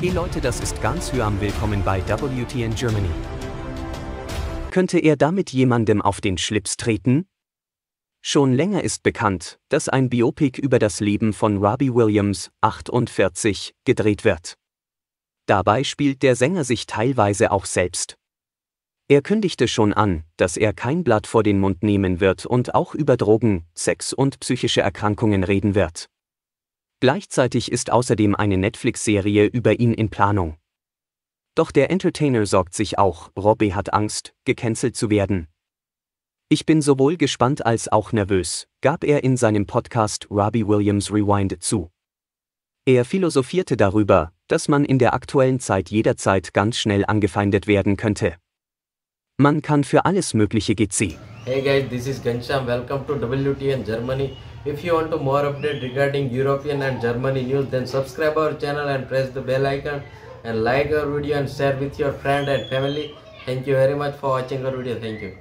Hey Leute, das ist ganz Hyam, willkommen bei WTN Germany. Könnte er damit jemandem auf den Schlips treten? Schon länger ist bekannt, dass ein Biopic über das Leben von Robbie Williams, 48, gedreht wird. Dabei spielt der Sänger sich teilweise auch selbst. Er kündigte schon an, dass er kein Blatt vor den Mund nehmen wird und auch über Drogen, Sex und psychische Erkrankungen reden wird. Gleichzeitig ist außerdem eine Netflix-Serie über ihn in Planung. Doch der Entertainer sorgt sich auch, Robbie hat Angst, gecancelt zu werden. Ich bin sowohl gespannt als auch nervös, gab er in seinem Podcast Robbie Williams Rewind zu. Er philosophierte darüber, dass man in der aktuellen Zeit jederzeit ganz schnell angefeindet werden könnte. Man kann für alles Mögliche GC. Hey guys, this is Ghanshyam. Welcome to WTN Germany. If you want to more update regarding European and Germany news, then subscribe our channel and press the bell icon and like our video and share with your friend and family. Thank you very much for watching our video. Thank you.